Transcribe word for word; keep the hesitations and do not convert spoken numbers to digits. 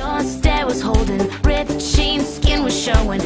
Your stare was holding, ripped jeans, skin was showing.